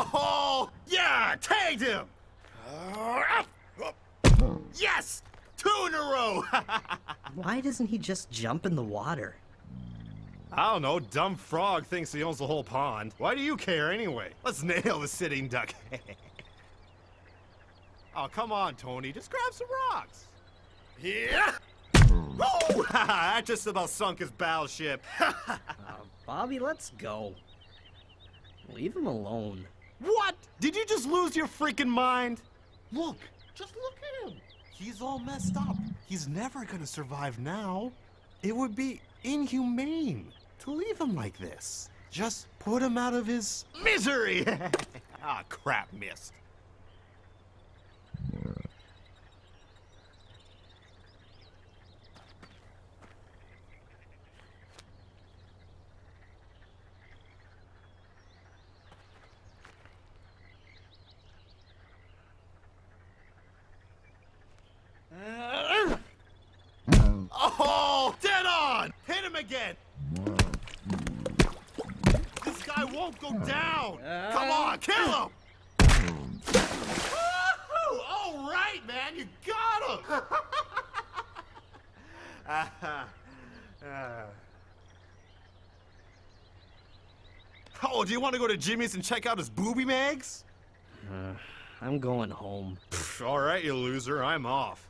Oh, yeah, tagged him. Yes, 2 in a row. Why doesn't he just jump in the water? I don't know, dumb frog thinks he owns the whole pond. Why do you care anyway? Let's nail the sitting duck. Oh, come on, Tony, just grab some rocks. Yeah. Oh, that just about sunk his battleship. Bobby, let's go. Leave him alone. What? Did you just lose your freaking mind? Look, just look at him. He's all messed up. He's never gonna survive now. It would be inhumane to leave him like this. Just put him out of his misery. Ah, crap, missed. Oh, dead on! Hit him again! This guy won't go down! Come on, kill him! Woo-hoo! All right, man, you got him! Oh, do you want to go to Jimmy's and check out his booby mags? I'm going home. All right, you loser, I'm off.